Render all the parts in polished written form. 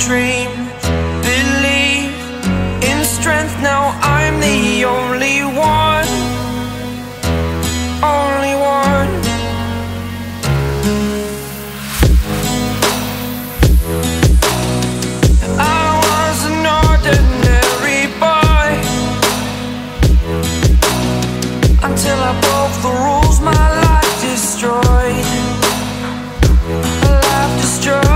Dream, believe in strength. Now I'm the only one. I was an ordinary boy until I broke the rules. My life destroyed. My life destroyed.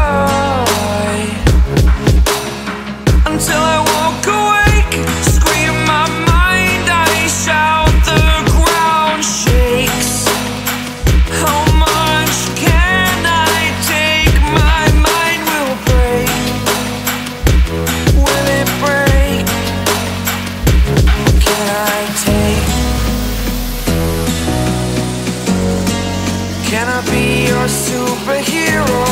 Until I walk awake, scream my mind, I shout, the ground shakes. How much can I take? My mind will break. Will it break? Can I take? Can I be your superhero?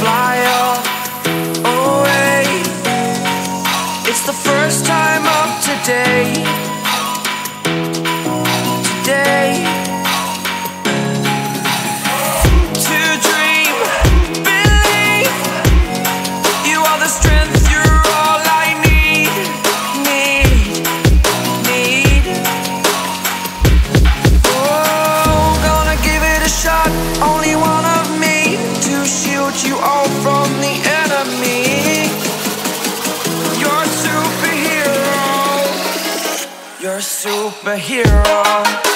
Fly away. It's the first time of today. To dream, believe. You are the strength, you're all I need. Oh, gonna give it a shot. Only one of me to shield you all from the enemy. You're a superhero. You're a superhero.